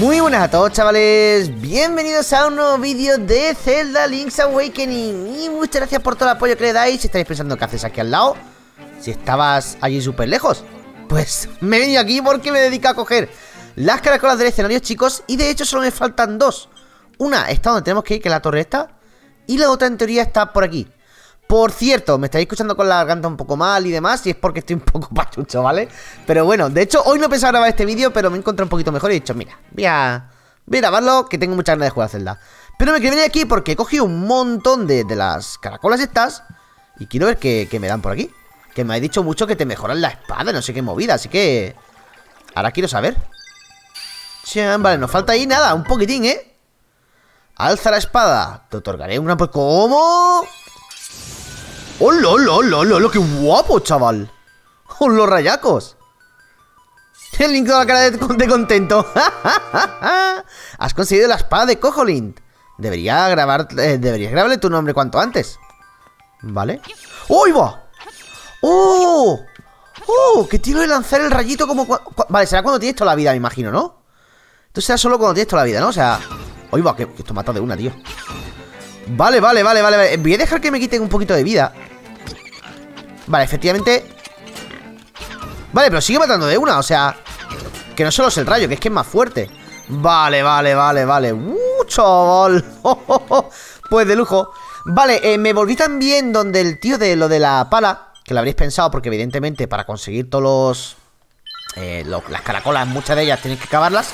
Muy buenas a todos, chavales, bienvenidos a un nuevo vídeo de Zelda Link's Awakening. Y muchas gracias por todo el apoyo que le dais. Si estáis pensando qué haces aquí al lado, si estabas allí súper lejos, pues me he venido aquí porque me dedico a coger las caracolas del escenario, chicos. Y de hecho solo me faltan dos. Una está donde tenemos que ir, que es la torre esta. Y la otra en teoría está por aquí. Por cierto, me estáis escuchando con la garganta un poco mal y demás, y es porque estoy un poco pachucho, ¿vale? Pero bueno, de hecho, hoy no pensaba grabar este vídeo, pero me encontré un poquito mejor y he dicho, mira, voy a grabarlo, que tengo muchas ganas de jugar a Zelda. Pero me quería venir aquí porque he cogido un montón de las caracolas estas, y quiero ver qué me dan por aquí. Que me habéis dicho mucho que te mejoran la espada, no sé qué movida, así que... ahora quiero saber. Chan, vale, nos falta ahí nada, un poquitín, ¿eh? Alza la espada, te otorgaré una... ¿Cómo? ¡Hola, hola, hola, hola! ¡Qué guapo, chaval! ¡Hola, rayacos! El Link con la cara de contento. Has conseguido la espada de Koholint. Deberías grabarle tu nombre cuanto antes. ¿Vale? ¡Oh, ahí va! ¡Oh! ¡Oh! ¡Que tiro de lanzar el rayito como... Vale, será cuando tienes toda la vida, me imagino, ¿no? Entonces será solo cuando tienes toda la vida, ¿no? O sea... ¡Oh, ahí va! Que esto mata de una, tío. Vale. Voy a dejar que me quiten un poquito de vida. Vale, efectivamente. Vale, pero sigue matando de una, o sea, que no solo es el rayo, que es más fuerte. Vale. Chaval. Pues de lujo. Vale, me volví también donde el tío de lo de la pala, que lo habréis pensado, porque evidentemente para conseguir todos las caracolas, muchas de ellas tenéis que cavarlas.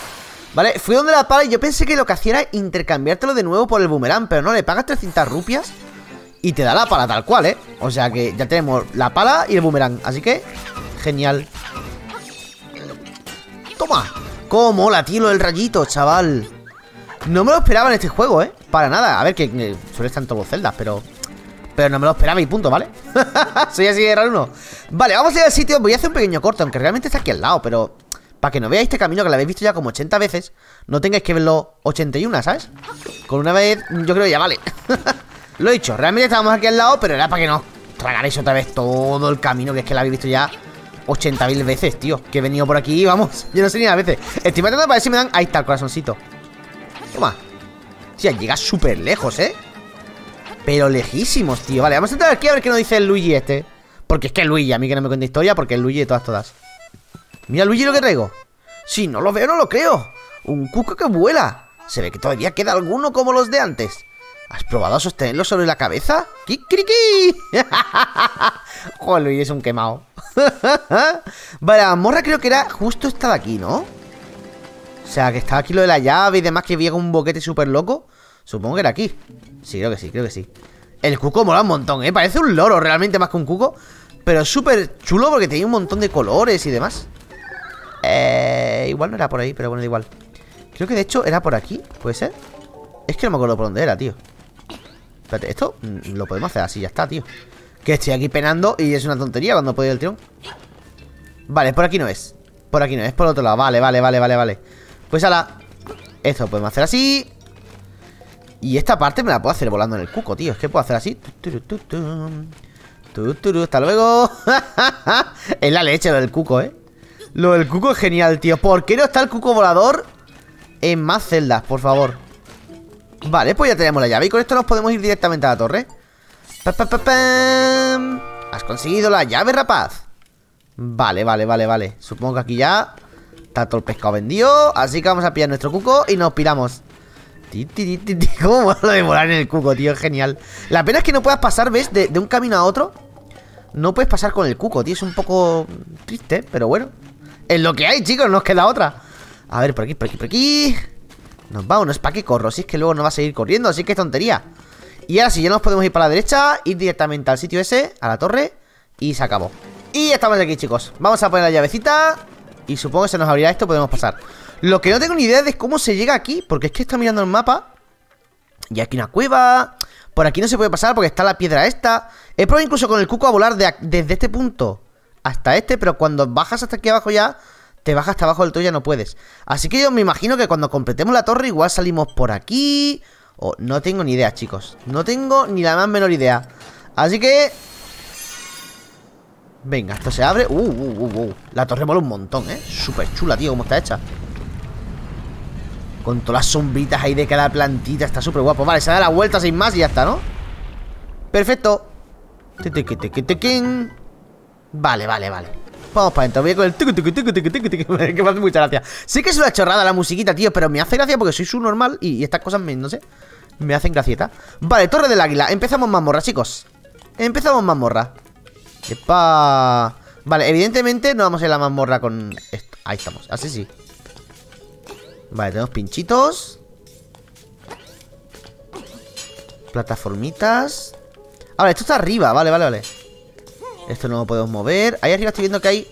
Vale, fui donde la pala y yo pensé que lo que hacía era intercambiártelo de nuevo por el boomerang, pero no, le pagas 300 rupias y te da la pala tal cual, ¿eh? O sea que ya tenemos la pala y el boomerang, así que genial. ¡Toma! ¡Cómo mola, tío, el rayito, chaval! No me lo esperaba en este juego, ¿eh? Para nada. A ver, que suele estar en todos los Zeldas, pero no me lo esperaba y punto, ¿vale? Soy así de raro uno. Vale, vamos a ir al sitio. Voy a hacer un pequeño corto, aunque realmente está aquí al lado, pero... para que no veáis este camino, que lo habéis visto ya como 80 veces, no tengáis que verlo 81, ¿sabes? Con una vez, yo creo que ya vale. Lo he dicho, realmente estábamos aquí al lado, pero era para que no tragaréis otra vez todo el camino, que es que lo habéis visto ya 80.000 veces, tío. Que he venido por aquí, vamos, yo no sé ni las veces. Estoy matando para ver si me dan... Ahí está el corazoncito. Toma. Tía, llega súper lejos, ¿eh? Pero lejísimos, tío. Vale, vamos a entrar aquí a ver qué nos dice el Luigi este. Porque es que el Luigi, a mí que no me cuenta historia, porque el Luigi de todas. Mira, Luigi, lo que traigo. Si no lo veo, no lo creo. Un cuco que vuela. Se ve que todavía queda alguno como los de antes. ¿Has probado a sostenerlo sobre la cabeza? ¡Kikiriki! Joder, Luigi es un quemado. Vale, la morra creo que era justo esta de aquí, ¿no? O sea, que estaba aquí lo de la llave y demás, que llega un boquete súper loco. Supongo que era aquí. Sí, creo que sí, creo que sí. El cuco mola un montón, ¿eh? Parece un loro realmente más que un cuco. Pero es súper chulo porque tenía un montón de colores y demás. Igual no era por ahí, pero bueno, da igual. Creo que de hecho era por aquí, ¿puede ser? Es que no me acuerdo por dónde era, tío. Espérate, esto lo podemos hacer así, ya está, tío. Que estoy aquí penando y es una tontería cuando puedo ir el tirón. Vale, por aquí no es. Por aquí no es, por el otro lado. Vale. Pues ala. Esto lo podemos hacer así. Y esta parte me la puedo hacer volando en el cuco, tío. Es que puedo hacer así. Hasta luego. Es la leche lo del cuco, ¿eh? Lo del cuco es genial, tío. ¿Por qué no está el cuco volador en más celdas, por favor? Vale, pues ya tenemos la llave y con esto nos podemos ir directamente a la torre. ¡Pam! Has conseguido la llave, rapaz. Vale. Supongo que aquí ya está todo el pescado vendido, así que vamos a pillar nuestro cuco y nos piramos. ¿Cómo lo de volar en el cuco, tío? Es genial. La pena es que no puedas pasar, ¿ves? De un camino a otro. No puedes pasar con el cuco, tío. Es un poco triste, pero bueno. Es lo que hay, chicos, nos queda otra. A ver, por aquí. Nos vamos, no es para que corro, si es que luego no va a seguir corriendo, así que es tontería. Y ahora sí, ya nos podemos ir para la derecha, ir directamente al sitio ese, a la torre. Y se acabó. Y ya estamos aquí, chicos. Vamos a poner la llavecita y supongo que se nos abrirá esto, podemos pasar. Lo que no tengo ni idea es cómo se llega aquí, porque es que está mirando el mapa y aquí una cueva. Por aquí no se puede pasar porque está la piedra esta. He probado incluso con el cuco a volar desde este punto hasta este, pero cuando bajas hasta aquí abajo ya, te bajas hasta abajo del todo, ya no puedes. Así que yo me imagino que cuando completemos la torre igual salimos por aquí. O no tengo ni idea, chicos. No tengo ni la más menor idea. Así que... venga, esto se abre. La torre mola un montón, ¿eh? Súper chula, tío, como está hecha. Con todas las sombritas ahí de cada plantita. Está súper guapo. Vale, se da la vuelta sin más y ya está, ¿no? Perfecto. Vale, vale, vale. Vamos para adentro. Voy con el que me hace mucha gracia. Sé que es una chorrada la musiquita, tío, pero me hace gracia porque soy subnormal y estas cosas me, no sé, me hacen gracieta. Vale, Torre del Águila. Empezamos mazmorra, chicos. Empezamos mazmorra. ¡Epa! Vale, evidentemente no vamos a ir a la mazmorra con esto. Ahí estamos, así sí. Vale, tenemos pinchitos. Plataformitas. Ahora, esto está arriba, vale, vale, vale. Esto no lo podemos mover. Ahí arriba estoy viendo que hay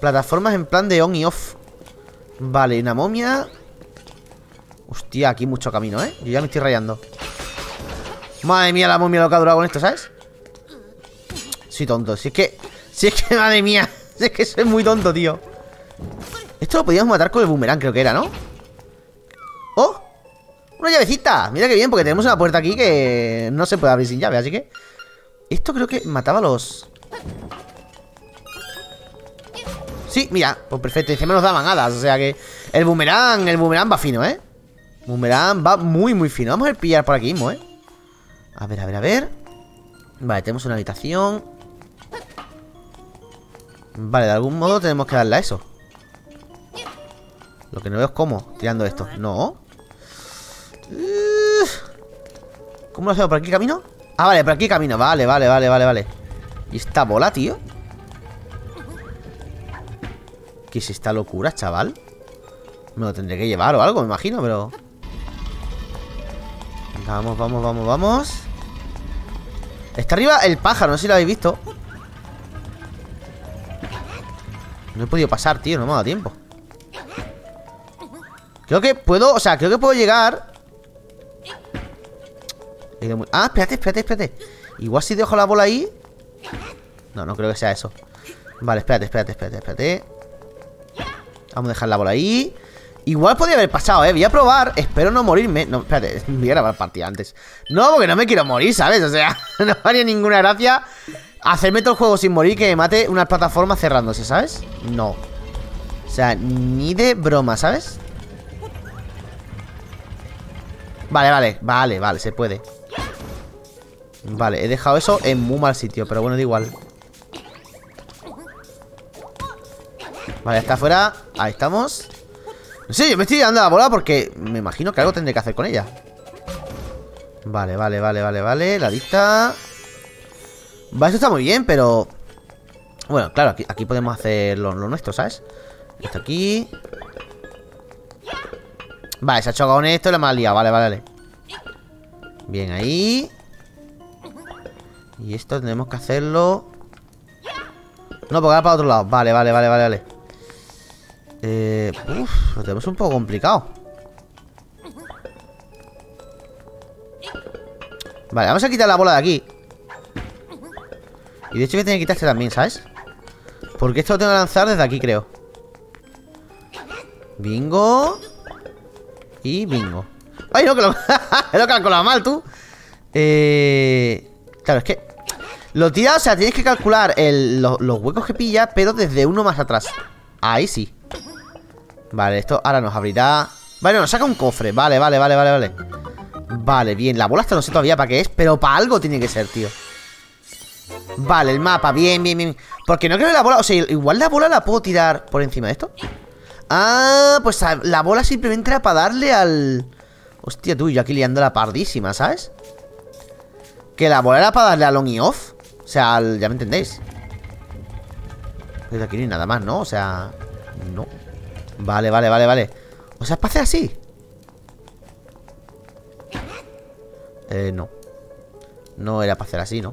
plataformas en plan de on y off. Vale, una momia. Hostia, aquí mucho camino, ¿eh? Yo ya me estoy rayando. Madre mía, la momia lo que ha durado con esto, ¿sabes? Soy tonto, si es que, madre mía. Si es que soy muy tonto, tío. Esto lo podíamos matar con el boomerang, creo que era, ¿no? ¡Oh! ¡Una llavecita! Mira que bien, porque tenemos una puerta aquí que no se puede abrir sin llave, así que... Esto creo que mataba a los... Sí, mira, pues perfecto, encima nos daban hadas, o sea que... El boomerang va fino, ¿eh? Boomerang va muy, muy fino. Vamos a pillar por aquí mismo, ¿eh? A ver, a ver, a ver. Vale, tenemos una habitación. Vale, de algún modo tenemos que darle a eso. Lo que no veo es cómo, tirando esto. No. ¿Cómo lo hacemos? ¿Por aquí camino? Ah, vale, por aquí camino. Vale, vale, vale, vale, vale. ¿Y esta bola, tío? ¿Qué es esta locura, chaval? Me lo tendré que llevar o algo, me imagino, pero... Vamos, vamos, vamos, vamos. Está arriba el pájaro, no sé si lo habéis visto. No he podido pasar, tío, no me ha dado tiempo. Creo que puedo, o sea, creo que puedo llegar. Ah, espérate, espérate, espérate. Igual si dejo la bola ahí. No, no creo que sea eso. Vale, espérate, espérate, espérate, espérate. Vamos a dejar la bola ahí. Igual podría haber pasado, voy a probar. Espero no morirme. No, espérate, voy a grabar partida antes. No, porque no me quiero morir, ¿sabes? O sea, no haría ninguna gracia hacerme todo el juego sin morir, que me mate una plataforma cerrándose, ¿sabes? No. O sea, ni de broma, ¿sabes? Vale, vale, vale, vale, se puede. Vale, he dejado eso en muy mal sitio, pero bueno, da igual. Vale, está afuera. Ahí estamos. Sí, yo me estoy dando la bola porque me imagino que algo tendré que hacer con ella. Vale, vale, vale, vale, vale. La lista. Vale, esto está muy bien, pero... Bueno, claro, aquí podemos hacer lo nuestro, ¿sabes? Esto aquí. Vale, se ha chocado con esto y la hemos liado. Vale, vale, vale. Bien, ahí. Y esto tenemos que hacerlo. No, porque ahora para otro lado. Vale, vale, vale, vale, vale. Lo tenemos un poco complicado. Vale, vamos a quitar la bola de aquí. Y de hecho voy a tener que quitar este también, ¿sabes? Porque esto lo tengo que lanzar desde aquí, creo. Bingo. Y bingo. ¡Ay, no, que lo he calculado mal, tú! Claro, es que lo tiras, o sea, tienes que calcular los huecos que pilla, pero desde uno más atrás. Ahí sí. Vale, esto ahora nos abrirá. Vale, nos saca un cofre, vale, vale, vale, vale, vale. Vale, bien, la bola hasta no sé todavía para qué es, pero para algo tiene que ser, tío. Vale, el mapa, bien, bien, bien. Porque no creo que la bola, o sea, igual la bola la puedo tirar por encima de esto. Ah, pues la bola simplemente era para darle al... Hostia, tú, yo aquí liando la pardísima, ¿sabes? Que la bola era para darle al on y off. O sea, ya me entendéis. Aquí no hay nada más, ¿no? O sea, no. Vale, vale, vale, vale. O sea, es para hacer así. No. No era para hacer así, ¿no?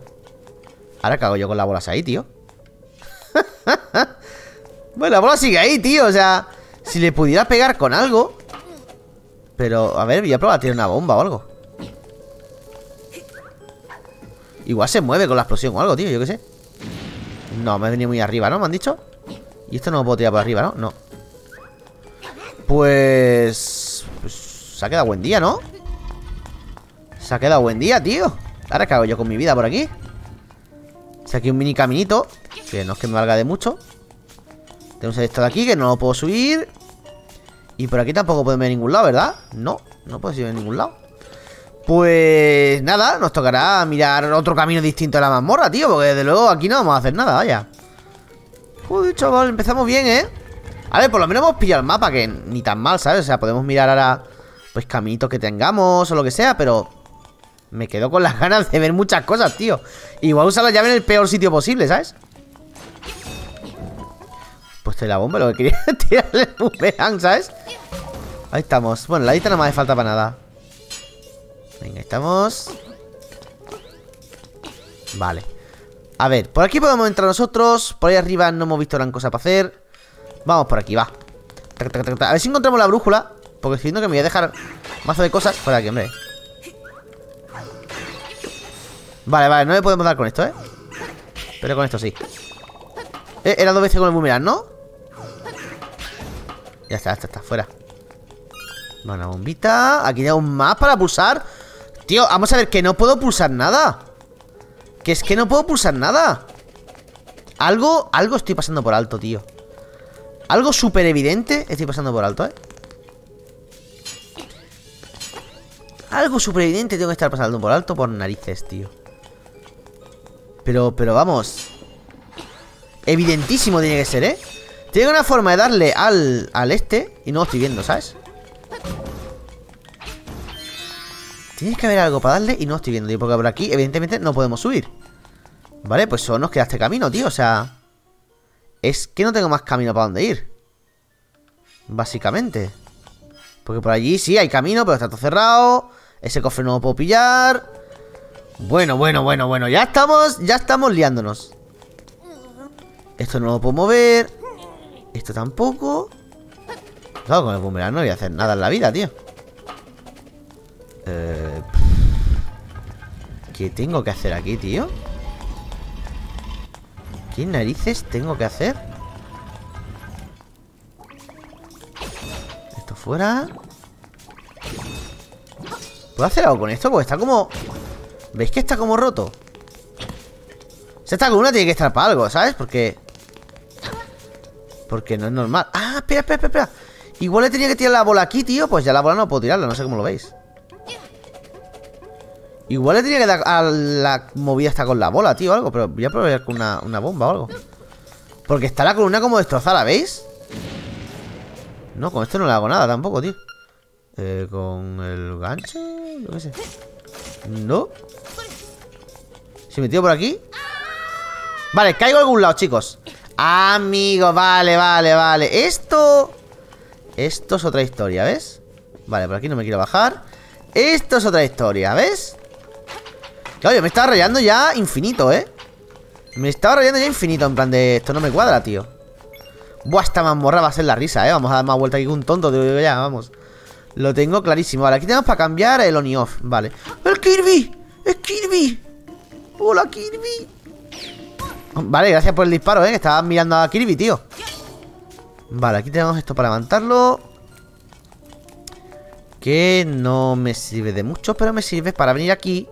Ahora cago yo con las bolas ahí, tío. Bueno, la bola sigue ahí, tío. O sea, si le pudiera pegar con algo. Pero, a ver, voy a probar a tirar una bomba o algo. Igual se mueve con la explosión o algo, tío, yo qué sé. No, me he venido muy arriba, ¿no? ¿Me han dicho? Y esto no lo puedo tirar por arriba, ¿no? No. Pues se ha quedado buen día, ¿no? Se ha quedado buen día, tío. Ahora qué hago yo con mi vida por aquí. O sea, aquí un mini caminito, que no es que me valga de mucho. Tenemos esto de aquí, que no lo puedo subir. Y por aquí tampoco podemos ir a ningún lado, ¿verdad? No, no podemos ir a ningún lado. Pues nada, nos tocará mirar otro camino distinto a la mazmorra, tío. Porque desde luego aquí no vamos a hacer nada, vaya. Uy, chaval, empezamos bien, ¿eh? A ver, por lo menos hemos pillado el mapa, que ni tan mal, ¿sabes? O sea, podemos mirar ahora, pues, caminitos que tengamos o lo que sea, pero me quedo con las ganas de ver muchas cosas, tío. Igual usar la llave en el peor sitio posible, ¿sabes? Pues te la bomba, lo que quería tirarle el boomerang, ¿sabes? Ahí estamos. Bueno, la lista no me hace falta para nada. Venga, estamos. Vale. A ver, por aquí podemos entrar nosotros. Por ahí arriba no hemos visto gran cosa para hacer. Vamos por aquí, va. A ver si encontramos la brújula, porque estoy viendo que me voy a dejar mazo de cosas fuera de aquí, hombre. Vale, vale, no le podemos dar con esto, ¿eh? Pero con esto sí. Era dos veces con el boomerang, ¿no? Ya está, fuera. Una bombita. Aquí hay un más para pulsar. Tío, vamos a ver, que no puedo pulsar nada. Que es que no puedo pulsar nada. Algo estoy pasando por alto, tío. Algo súper evidente estoy pasando por alto, ¿eh? Algo súper evidente tengo que estar pasando por alto por narices, tío. Pero vamos. Evidentísimo tiene que ser, ¿eh? Tiene una forma de darle al este y no lo estoy viendo, ¿sabes? Tienes que haber algo para darle y no lo estoy viendo, tío. Porque por aquí, evidentemente, no podemos subir. Vale, pues solo nos queda este camino, tío. O sea... Es que no tengo más camino para dónde ir, básicamente. Porque por allí sí hay camino, pero está todo cerrado. Ese cofre no lo puedo pillar. Bueno, ya estamos liándonos. Esto no lo puedo mover. Esto tampoco. Claro, con el boomerang no voy a hacer nada en la vida, tío. ¿Qué tengo que hacer aquí, tío? ¿Qué narices tengo que hacer? Esto fuera. ¿Puedo hacer algo con esto? Porque está como... ¿Veis que está como roto? Si esta columna tiene que estar para algo, ¿sabes? Porque no es normal. Ah, espera. Igual le tenía que tirar la bola aquí, tío. Pues ya la bola no puedo tirarla, no sé cómo lo veis. Igual le tenía que dar a la movida hasta con la bola, tío, o algo. Pero voy a probar con una bomba o algo. Porque está la columna como destrozada, ¿veis? No, con esto no le hago nada tampoco, tío. Con el gancho, yo qué sé. No. Si me tiro por aquí. Vale, caigo a algún lado, chicos. Amigo, vale. Esto es otra historia, ¿ves? Vale, por aquí no me quiero bajar. Esto es otra historia, ¿ves? Claro, yo me estaba rayando ya infinito, ¿eh? Me estaba rayando ya infinito, en plan de... Esto no me cuadra, tío. Buah, esta mazmorra va a ser la risa, ¿eh? Vamos a dar más vuelta aquí que un tonto, tío, ya, vamos. Lo tengo clarísimo. Vale, aquí tenemos para cambiar el on y off, vale. ¡El Kirby! ¡Es Kirby! ¡Hola, Kirby! Vale, gracias por el disparo, ¿eh? Que estaba mirando a Kirby, tío. Vale, aquí tenemos esto para levantarlo, que no me sirve de mucho, pero me sirve para venir aquí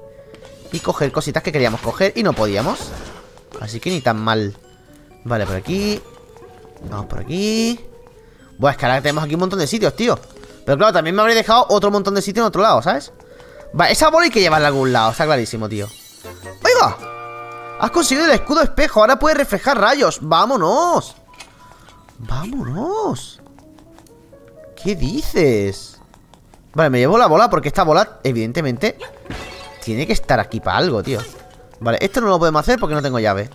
y coger cositas que queríamos coger y no podíamos. Así que ni tan mal. Vale, por aquí. Vamos por aquí. Buah, es que ahora tenemos aquí un montón de sitios, tío. Pero claro, también me habría dejado otro montón de sitios en otro lado, ¿sabes? Vale, esa bola hay que llevarla a algún lado, está clarísimo, tío. ¡Oiga! Has conseguido el escudo espejo, ahora puedes reflejar rayos. ¡Vámonos! ¡Vámonos! ¿Qué dices? Vale, me llevo la bola porque esta bola, evidentemente... Tiene que estar aquí para algo, tío. Vale, esto no lo podemos hacer porque no tengo llave.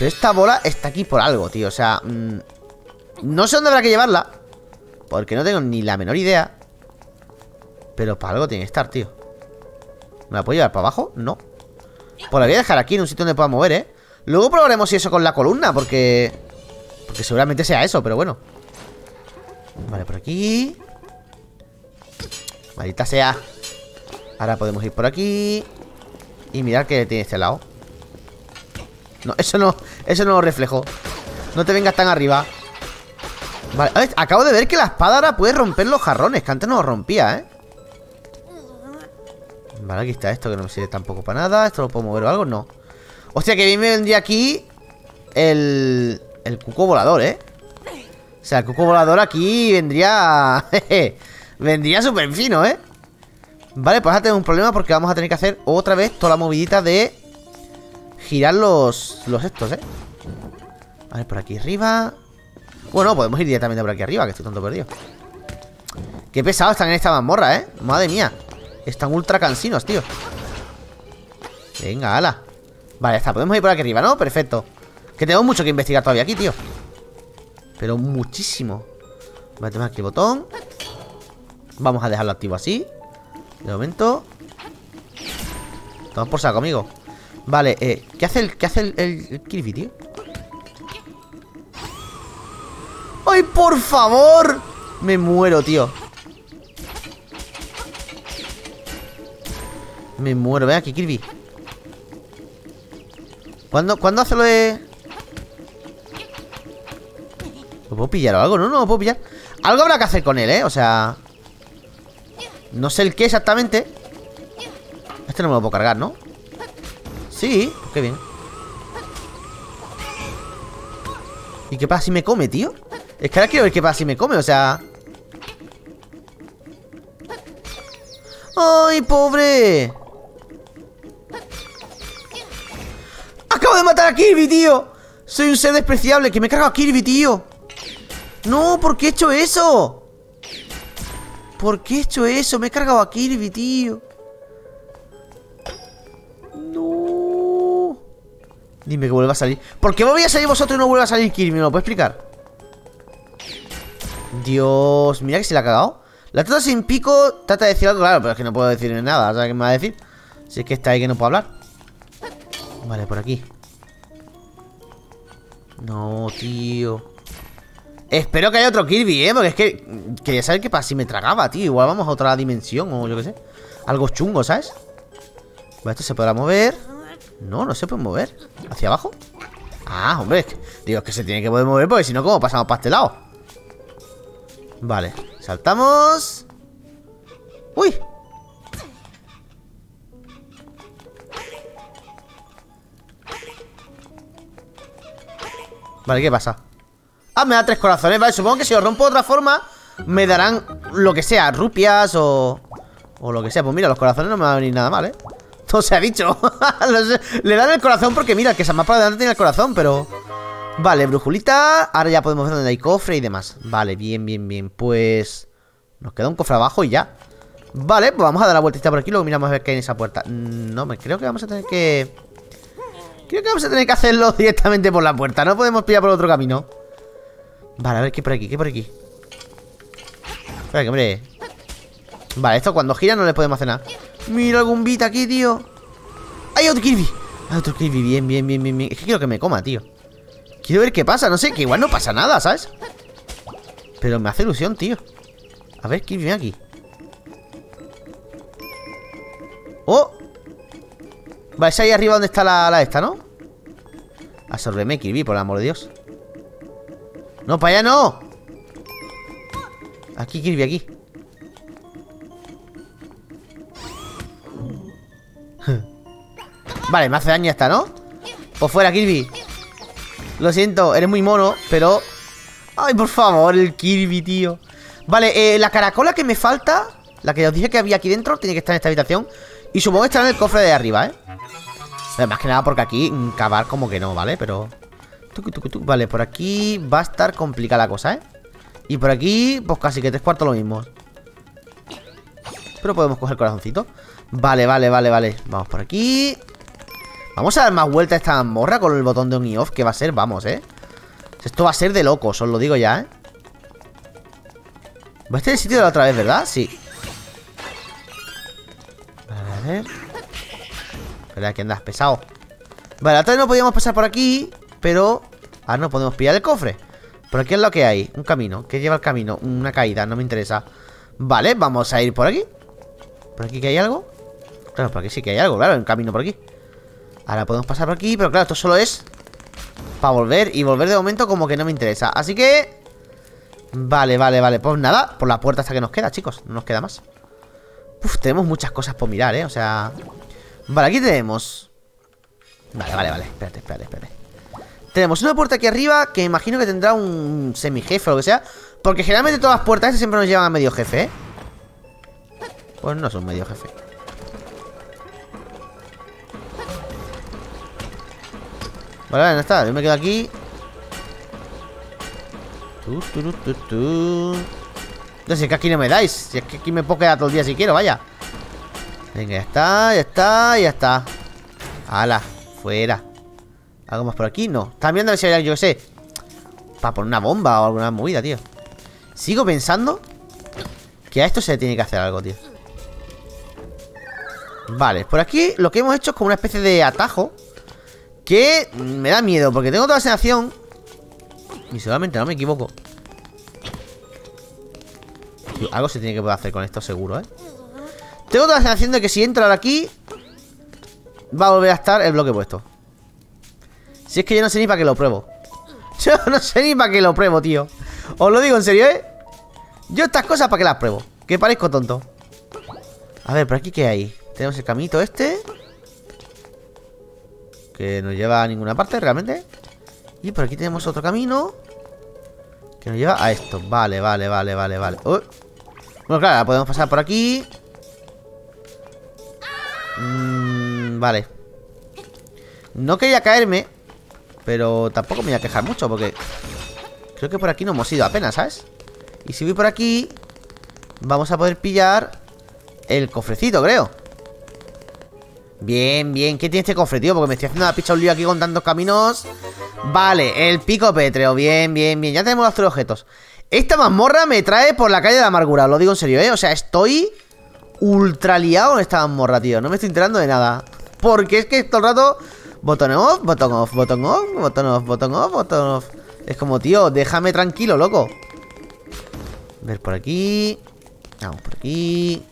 Pero esta bola está aquí por algo, tío. O sea, no sé dónde habrá que llevarla, porque no tengo ni la menor idea. Pero para algo tiene que estar, tío. ¿Me la puedo llevar para abajo? No. Pues la voy a dejar aquí en un sitio donde pueda mover, ¿eh? Luego probaremos si eso con la columna, porque seguramente sea eso, pero bueno. Vale, por aquí. Maldita sea. Ahora podemos ir por aquí y mirar que tiene este lado. No, eso no lo reflejo. No te vengas tan arriba. Vale, a ver, acabo de ver que la espada ahora puede romper los jarrones, que antes no lo rompía, ¿eh? Vale, aquí está esto que no me sirve tampoco para nada. ¿Esto lo puedo mover o algo? No. Hostia, que bien me vendría aquí el cuco volador, ¿eh? O sea, el coco volador aquí vendría... vendría súper fino, ¿eh? Vale, pues ahora tenemos un problema porque vamos a tener que hacer otra vez toda la movidita de... girar los estos, ¿eh? A ver, por aquí arriba... Bueno, podemos ir directamente por aquí arriba, que estoy tanto perdido. Qué pesados están en esta mazmorra, ¿eh? Madre mía. Están ultra cansinos, tío. Venga, ala. Vale, ya está, podemos ir por aquí arriba, ¿no? Perfecto. Que tenemos mucho que investigar todavía aquí, tío. Pero muchísimo. Vale, tenemos aquí el botón. Vamos a dejarlo activo así. De momento. Toma por saco, amigo. Vale, ¿qué hace el Kirby, tío? ¡Ay, por favor! Me muero, tío. Me muero, ven aquí, Kirby. ¿Cuándo hace lo de...? ¿Lo puedo pillar o algo? No, no lo puedo pillar. Algo habrá que hacer con él, ¿eh? O sea... no sé el qué exactamente. Este no me lo puedo cargar, ¿no? Sí, pues qué bien. ¿Y qué pasa si me come, tío? Es que ahora quiero ver qué pasa si me come, o sea... ¡Ay, pobre! ¡Acabo de matar a Kirby, tío! Soy un ser despreciable, que me he cargado a Kirby, tío. No, ¿por qué he hecho eso? ¿Por qué he hecho eso? Me he cargado a Kirby, tío. No. Dime que vuelva a salir. ¿Por qué volvéis a salir vosotros y no vuelva a salir Kirby? ¿Me lo puedo explicar? Dios, mira que se la ha cagado. La trata sin pico, trata de decir algo, claro, pero es que no puedo decir nada, ¿sabes qué me va a decir? Si es que está ahí que no puedo hablar. Vale, por aquí. No, tío. Espero que haya otro Kirby, ¿eh? Porque es que quería saber qué pasa si me tragaba, tío. Igual vamos a otra dimensión o yo qué sé. Algo chungo, ¿sabes? Vale, esto se podrá mover. No, no se puede mover. ¿Hacia abajo? Ah, hombre, es que, digo, es que se tiene que poder mover porque si no, ¿cómo pasamos para este lado? Vale, saltamos. ¡Uy! Vale, ¿qué pasa? Ah, me da 3 corazones, vale, supongo que si lo rompo de otra forma me darán lo que sea, rupias o lo que sea. Pues mira, los corazones no me van a venir nada mal, ¿eh? Todo se ha dicho. Le dan el corazón porque mira, el que se más para adelante tiene el corazón, pero... Vale, brujulita. Ahora ya podemos ver dónde hay cofre y demás. Vale, bien, bien, bien. Pues... nos queda un cofre abajo y ya. Vale, pues vamos a dar la vueltita por aquí. Luego miramos a ver qué hay en esa puerta. No, me creo que vamos a tener que... creo que vamos a tener que hacerlo directamente por la puerta. No podemos pillar por otro camino. Vale, a ver qué por aquí, qué por aquí. Espera, que hombre. Vale, esto cuando gira no le podemos hacer nada. Mira algún bit aquí, tío. ¡Hay otro Kirby! Hay otro Kirby, bien, bien, bien, bien, bien. Es que quiero que me coma, tío. Quiero ver qué pasa, no sé, que igual no pasa nada, ¿sabes? Pero me hace ilusión, tío. A ver, Kirby, ven aquí. ¡Oh! Vale, es ahí arriba donde está la esta, ¿no? Absórbeme, Kirby, por el amor de Dios. ¡No, para allá no! Aquí, Kirby, aquí. Vale, me hace daño esta, ¿no? Pues fuera, Kirby. Lo siento, eres muy mono, pero... Ay, por favor, el Kirby, tío. Vale, la caracola que me falta, la que os dije que había aquí dentro, tiene que estar en esta habitación. Y supongo que estará en el cofre de arriba, ¿eh? Pero más que nada porque aquí cavar como que no, ¿vale? Pero... Vale, por aquí va a estar complicada la cosa, ¿eh? Y por aquí, pues casi que 3/4 lo mismo. Pero podemos coger corazoncito. Vale, vale, vale, vale. Vamos por aquí... Vamos a dar más vuelta a esta mazmorra con el botón de on y off, que va a ser, vamos, ¿eh? Esto va a ser de locos, os lo digo ya, ¿eh? Va a estar el sitio de la otra vez, ¿verdad? Sí. Vale, a ver. Espera, que andas pesado. Vale, la otra vez no podíamos pasar por aquí, pero... ahora no podemos pillar el cofre. Por aquí es lo que hay, un camino. ¿Qué lleva el camino? Una caída, no me interesa. Vale, vamos a ir por aquí. ¿Por aquí que hay algo? Claro, por aquí sí que hay algo, claro, un camino por aquí. Ahora podemos pasar por aquí, pero claro, esto solo es para volver, y volver de momento como que no me interesa, así que... Vale, vale, vale, pues nada, por la puerta hasta que nos queda, chicos, no nos queda más. Uf, tenemos muchas cosas por mirar, o sea... Vale, aquí tenemos... Vale, vale, vale, espérate, espérate, espérate. Tenemos una puerta aquí arriba que imagino que tendrá un semijefe o lo que sea, porque generalmente todas las puertas siempre nos llevan a medio jefe, ¿eh? Pues no son medio jefe. Vale, ya está, yo me quedo aquí. No, si es que aquí no me dais. Si es que aquí me puedo quedar todo el día si quiero, vaya. Venga, ya está, ya está, ya está. Ala, fuera. ¿Algo más por aquí? No. Estaba mirando a ver si había, yo qué sé, para poner una bomba o alguna movida, tío. Sigo pensando que a esto se le tiene que hacer algo, tío. Vale, por aquí lo que hemos hecho es como una especie de atajo que me da miedo porque tengo toda la sensación, y seguramente no me equivoco, tío, algo se tiene que poder hacer con esto seguro, ¿eh? Tengo toda la sensación de que si entro ahora aquí va a volver a estar el bloque puesto. Si es que yo no sé ni para qué lo pruebo. Yo no sé ni para qué lo pruebo, tío. Os lo digo en serio, ¿eh? Yo estas cosas para qué las pruebo, que parezco tonto. A ver, ¿por aquí qué hay? Tenemos el caminito este, que no lleva a ninguna parte realmente. Y por aquí tenemos otro camino que nos lleva a esto. Vale, vale, vale, vale, vale. Bueno, claro, la podemos pasar por aquí. Vale. No quería caerme, pero tampoco me voy a quejar mucho porque creo que por aquí no hemos ido apenas, ¿sabes? Y si voy por aquí vamos a poder pillar el cofrecito, creo. Bien, bien. ¿Qué tiene este cofre, tío? Porque me estoy haciendo la picha un lío aquí con tantos caminos. Vale, el pico pétreo. Bien, bien, bien. Ya tenemos los tres objetos. Esta mazmorra me trae por la calle de la amargura. Os lo digo en serio, ¿eh? O sea, estoy ultra liado en esta mazmorra, tío. No me estoy enterando de nada porque es que todo el rato... Botón off, botón off, botón off, botón off, botón off, botón off. Es como, tío, déjame tranquilo, loco. A ver por aquí. Vamos por aquí.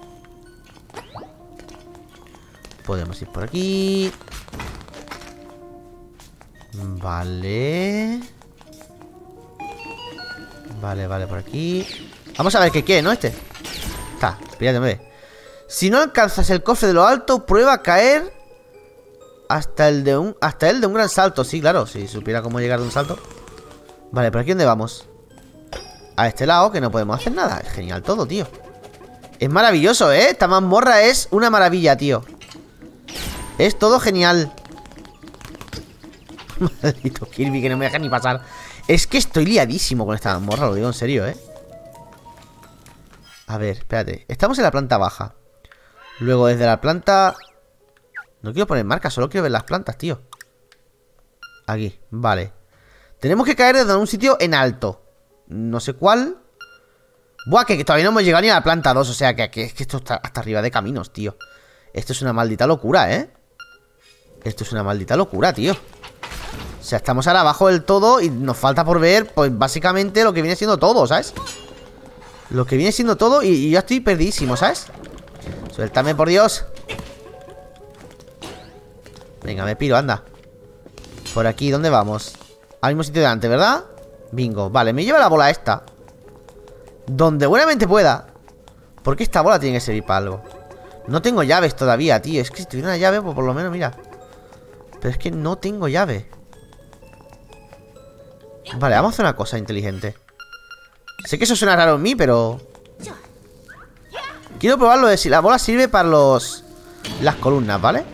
Podemos ir por aquí. Vale. Vale, vale, por aquí. Vamos a ver qué quiere, ¿no? Este. Está, espérate, me ve. Si no alcanzas el cofre de lo alto, prueba a caer hasta el de un gran salto. Sí, claro, si supiera cómo llegar de un salto. Vale, ¿pero aquí dónde vamos? A este lado, que no podemos hacer nada. Es genial todo, tío. Es maravilloso, ¿eh? Esta mazmorra es una maravilla, tío. Es todo genial. Maldito Kirby, que no me deja ni pasar. Es que estoy liadísimo con esta mazmorra, lo digo en serio, ¿eh? A ver, espérate. Estamos en la planta baja. Luego desde la planta... No quiero poner marcas, solo quiero ver las plantas, tío. Aquí, vale. Tenemos que caer desde un sitio en alto. No sé cuál. Buah, que todavía no hemos llegado ni a la planta 2. O sea, que es que esto está hasta arriba de caminos, tío. Esto es una maldita locura, ¿eh? Esto es una maldita locura, tío. O sea, estamos ahora abajo del todo y nos falta por ver, pues básicamente lo que viene siendo todo, ¿sabes? Lo que viene siendo todo y yo estoy perdidísimo, ¿sabes? Suéltame, por Dios. Venga, me piro, anda. Por aquí, ¿dónde vamos? Al mismo sitio de antes, ¿verdad? Bingo, vale, me lleva la bola esta donde buenamente pueda, porque esta bola tiene que servir para algo. No tengo llaves todavía, tío. Es que si tuviera una llave, pues por lo menos, mira. Pero es que no tengo llave. Vale, vamos a hacer una cosa inteligente. Sé que eso suena raro en mí, pero quiero probarlo de si la bola sirve para las columnas, ¿vale?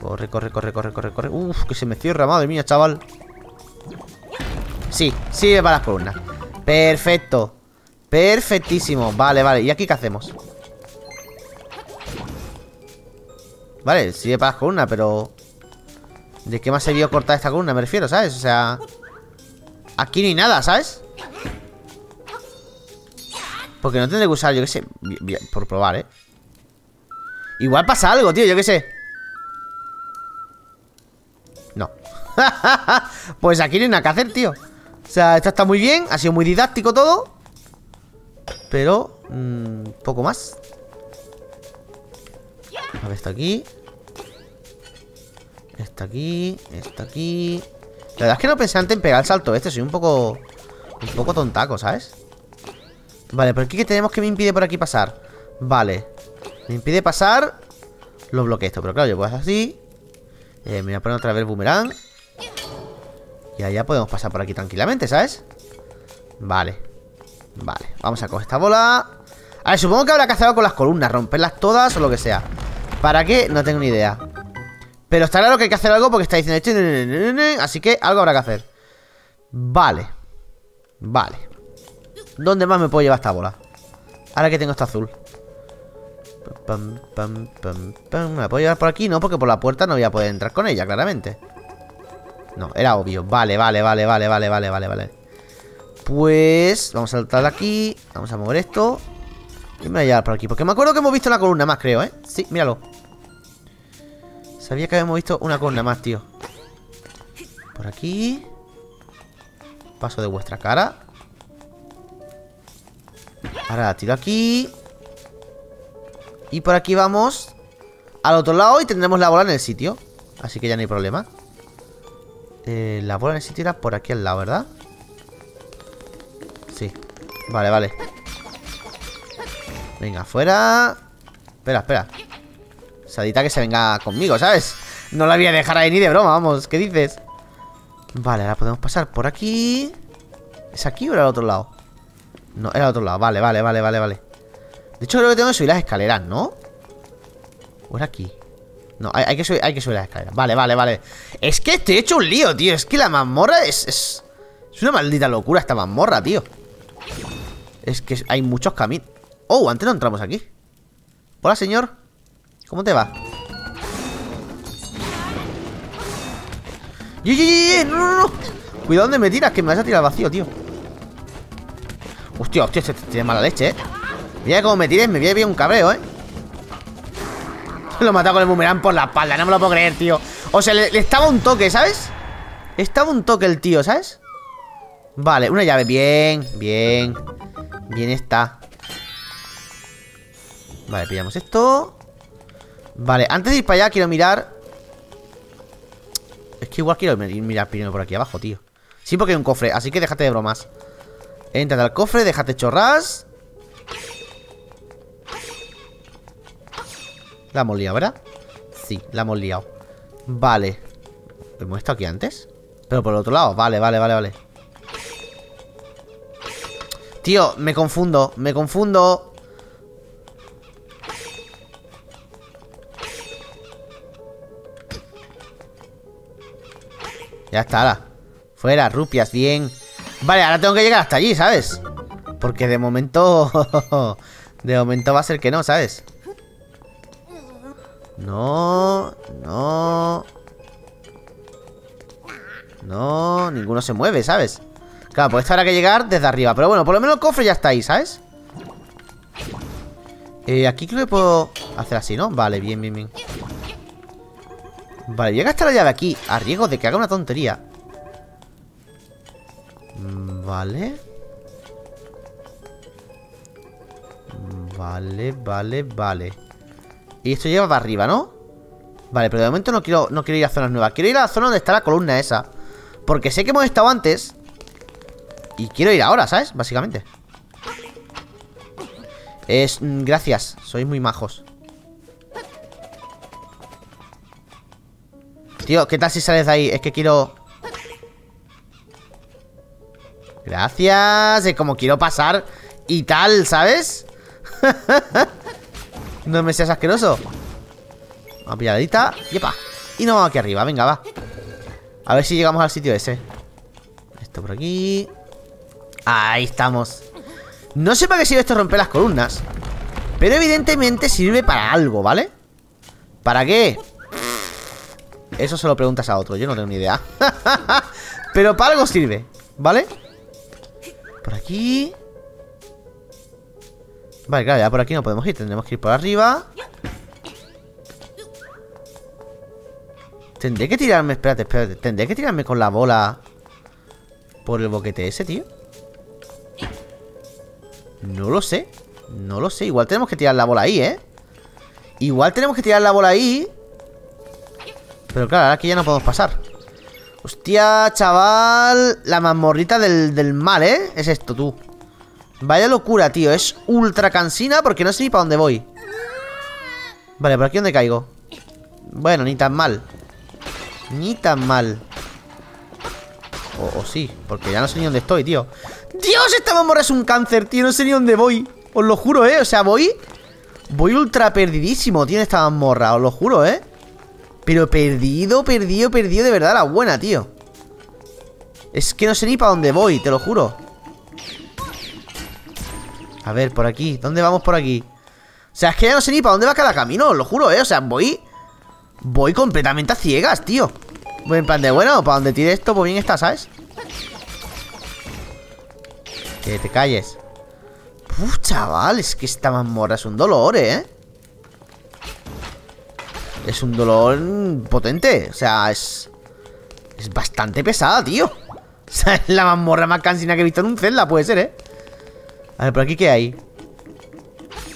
Corre, corre, corre, corre, corre, corre. Uf, que se me cierra, madre mía, chaval. Sí, sirve para las columnas. Perfecto. Perfectísimo, vale, vale. ¿Y aquí qué hacemos? Vale, sirve para las columnas, pero ¿de qué más se vio cortar esta columna? Me refiero, ¿sabes? O sea, aquí no hay nada, ¿sabes? Porque no tendré que usar, yo qué sé. Por probar, ¿eh? Igual pasa algo, tío, yo qué sé. No. Pues aquí no hay nada que hacer, tío. O sea, esto está muy bien. Ha sido muy didáctico todo. Pero poco más. A ver, está aquí. Está aquí. Está aquí. La verdad es que no pensé antes en pegar el salto este. Soy un poco tontaco, ¿sabes? Vale, pero aquí que tenemos que me impide por aquí pasar. Vale. Me impide pasar. Lo bloqueo esto, pero claro, yo puedo hacer así. Me voy a poner otra vez el boomerang. Y allá podemos pasar por aquí tranquilamente, ¿sabes? Vale. Vale, vamos a coger esta bola. A ver, supongo que habrá que hacer algo con las columnas, romperlas todas o lo que sea. ¿Para qué? No tengo ni idea. Pero está claro que hay que hacer algo porque está diciendo esto. Así que algo habrá que hacer. Vale. Vale. ¿Dónde más me puedo llevar esta bola? Ahora que tengo esta azul. ¿Me la puedo llevar por aquí? No, porque por la puerta no voy a poder entrar con ella, claramente. No, era obvio. Vale, vale, vale, vale, vale, vale, vale, vale. Pues vamos a saltar de aquí. Vamos a mover esto. Y me voy a llevar por aquí. Porque me acuerdo que hemos visto una columna más, creo, ¿eh? Sí, míralo. Sabía que habíamos visto una columna más, tío. Por aquí. Paso de vuestra cara. Ahora la tiro aquí. Y por aquí vamos al otro lado y tendremos la bola en el sitio. Así que ya no hay problema. La bola en el sitio era por aquí al lado, ¿verdad? Sí. Vale, vale. Venga, fuera. Espera, espera. Sadita que se venga conmigo, ¿sabes? No la voy a dejar ahí ni de broma, vamos. ¿Qué dices? Vale, ahora podemos pasar por aquí. ¿Es aquí o era al otro lado? No, era al otro lado. Vale, vale, vale, vale, vale. De hecho creo que tengo que subir las escaleras, ¿no? ¿O era aquí? No, hay que subir las escaleras. Vale, vale, vale. Es que te he hecho un lío, tío. Es que la mazmorra es una maldita locura esta mazmorra, tío. Es que hay muchos caminos. Oh, antes no entramos aquí. Hola, señor. ¿Cómo te va? ¡Ye! ¡No, no, no! Cuidado donde me tiras, que me vas a tirar al vacío, tío. Hostia, hostia, este tiene mala leche, ¿eh? Mira cómo me tires, me voy a pillar un cabreo, ¿eh? Lo he matado con el boomerang por la espalda, no me lo puedo creer, tío. O sea, le estaba un toque, ¿sabes? Estaba un toque el tío, ¿sabes? Vale, una llave, bien, bien. Bien está. Vale, pillamos esto. Vale, antes de ir para allá quiero mirar. Es que igual quiero mirar primero por aquí abajo, tío. Sí, porque hay un cofre, así que déjate de bromas. Entra al cofre, déjate chorras. La hemos liado, ¿verdad? Sí, la hemos liado. Vale. ¿Hemos estado aquí antes? Pero por el otro lado. Vale, vale, vale, vale. Tío, me confundo. Me confundo. Ya está, ala. Fuera, rupias, bien. Vale, ahora tengo que llegar hasta allí, ¿sabes? Porque de momento... de momento va a ser que no, ¿sabes? No, no. No, ninguno se mueve, ¿sabes? Claro, pues esto habrá que llegar desde arriba. Pero bueno, por lo menos el cofre ya está ahí, ¿sabes? Aquí creo que puedo hacer así, ¿no? Vale, bien, bien, bien. Vale, voy a gastar la llave aquí. A riesgo de que haga una tontería. Vale. Vale, vale, vale. Y esto lleva para arriba, ¿no? Vale, pero de momento no quiero ir a zonas nuevas. Quiero ir a la zona donde está la columna esa. Porque sé que hemos estado antes. Y quiero ir ahora, ¿sabes? Básicamente. Gracias, sois muy majos. Tío, ¿qué tal si sales de ahí? Es que quiero... Gracias, es como quiero pasar y tal, ¿sabes? No me seas asqueroso. Una pilladita. Yepa. Y nos vamos aquí arriba, venga, va. A ver si llegamos al sitio ese. Esto por aquí. Ahí estamos. No sé para qué sirve esto romper las columnas. Pero evidentemente sirve para algo, ¿vale? ¿Para qué? Eso se lo preguntas a otro, yo no tengo ni idea. Pero para algo sirve, ¿vale? Por aquí. Vale, claro, ya por aquí no podemos ir. Tendremos que ir por arriba. Tendré que tirarme, espérate, espérate. Tendré que tirarme con la bola por el boquete ese, tío. No lo sé. No lo sé, igual tenemos que tirar la bola ahí, ¿eh? Igual tenemos que tirar la bola ahí. Pero claro, ahora aquí ya no podemos pasar. Hostia, chaval. La mazmorrita del mal, ¿eh? Es esto, tú. Vaya locura, tío. Es ultra cansina porque no sé ni para dónde voy. Vale, ¿por aquí dónde caigo? Bueno, ni tan mal. Ni tan mal. O sí, porque ya no sé ni dónde estoy, tío. ¡Dios! Esta mamorra es un cáncer, tío. No sé ni dónde voy. Os lo juro, ¿eh? O sea, voy ultra perdidísimo, tío, en esta mamorra. Os lo juro, ¿eh? Pero perdido. De verdad, la buena, tío. Es que no sé ni para dónde voy, te lo juro. A ver, por aquí. ¿Dónde vamos por aquí? O sea, es que ya no sé ni para dónde va cada camino. Os lo juro, ¿eh? O sea, voy completamente a ciegas, tío. Voy en plan de, bueno, para donde tire esto, pues bien está, ¿sabes? Que te calles. Uf, chaval, es que esta mazmorra es un dolor, ¿eh? Es un dolor potente. O sea, es bastante pesada, tío. O sea, es la mazmorra más cansina que he visto en un Zelda, puede ser, ¿eh? A ver, ¿por aquí qué hay?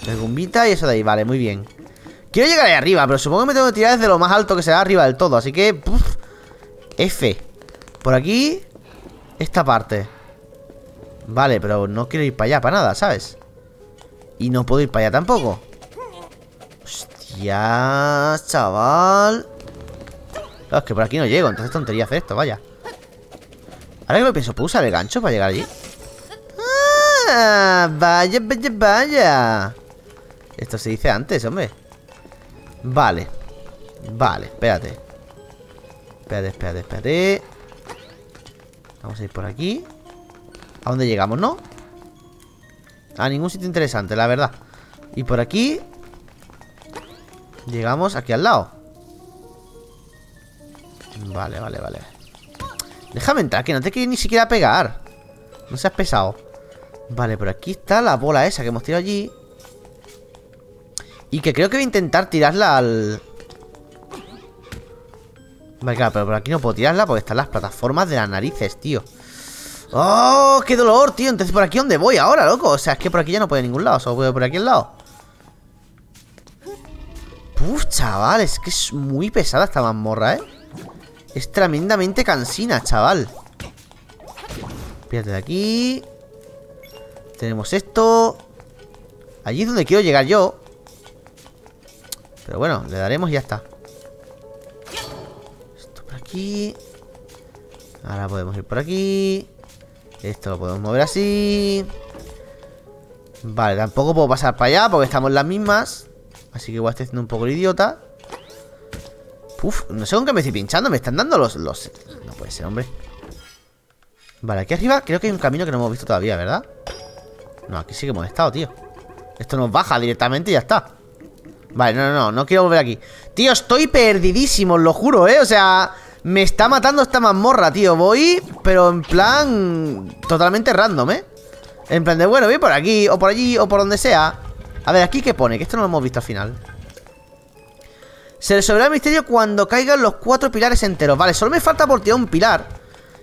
La gumbita y eso de ahí, vale, muy bien. Quiero llegar ahí arriba, pero supongo que me tengo que tirar desde lo más alto que será arriba del todo. Así que, puf, F. Por aquí, esta parte. Vale, pero no quiero ir para allá, para nada, ¿sabes? Y no puedo ir para allá tampoco. Hostias, chaval. Claro, es que por aquí no llego, entonces tontería hacer esto, vaya. Ahora que lo pienso, ¿puedo usar el gancho para llegar allí? Ah, vaya. Esto se dice antes, hombre. Vale, espérate. Vamos a ir por aquí. ¿A dónde llegamos, no? A ningún sitio interesante, la verdad. Y por aquí llegamos aquí al lado. Vale. Déjame entrar, que no te quieres ni siquiera pegar. No seas pesado. Vale, por aquí está la bola esa que hemos tirado allí. Y que creo que voy a intentar tirarla al... Vale, claro, pero por aquí no puedo tirarla porque están las plataformas de las narices, tío. ¡Oh, qué dolor, tío! Entonces, ¿por aquí dónde voy ahora, loco? O sea, es que por aquí ya no puedo ir a ningún lado. Solo puedo por aquí al lado. Puf, chaval, es que es muy pesada esta mazmorra, ¿eh? Es tremendamente cansina, chaval. Pírate de aquí. Tenemos esto. Allí es donde quiero llegar yo. Pero bueno, le daremos y ya está. Esto por aquí. Ahora podemos ir por aquí. Esto lo podemos mover así. Vale, tampoco puedo pasar para allá porque estamos las mismas. Así que igual estoy haciendo un poco el idiota. Uf, no sé con qué me estoy pinchando. Me están dando los... No puede ser, hombre. Vale, aquí arriba creo que hay un camino que no hemos visto todavía, ¿verdad? No, aquí sí que hemos estado, tío. Esto nos baja directamente y ya está. Vale, no quiero volver aquí. Tío, estoy perdidísimo, os lo juro, ¿eh? O sea, me está matando esta mazmorra, tío. Voy, pero en plan totalmente random, ¿eh? En plan de, bueno, voy por aquí, o por allí, o por donde sea. A ver, ¿aquí qué pone? Que esto no lo hemos visto al final. Se resolverá el misterio cuando caigan los 4 pilares enteros. Vale, solo me falta por tirar un pilar.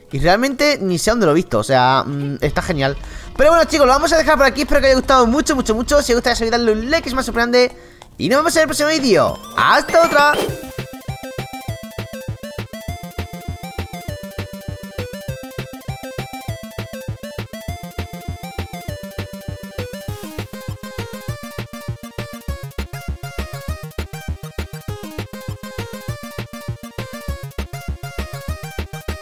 Y realmente ni sé dónde lo he visto. O sea, está genial. Pero bueno, chicos, lo vamos a dejar por aquí. Espero que haya gustado mucho. Si os gusta, ya sabéis, darle un like, es más sorprendente. Y nos vemos en el próximo vídeo. ¡Hasta otra!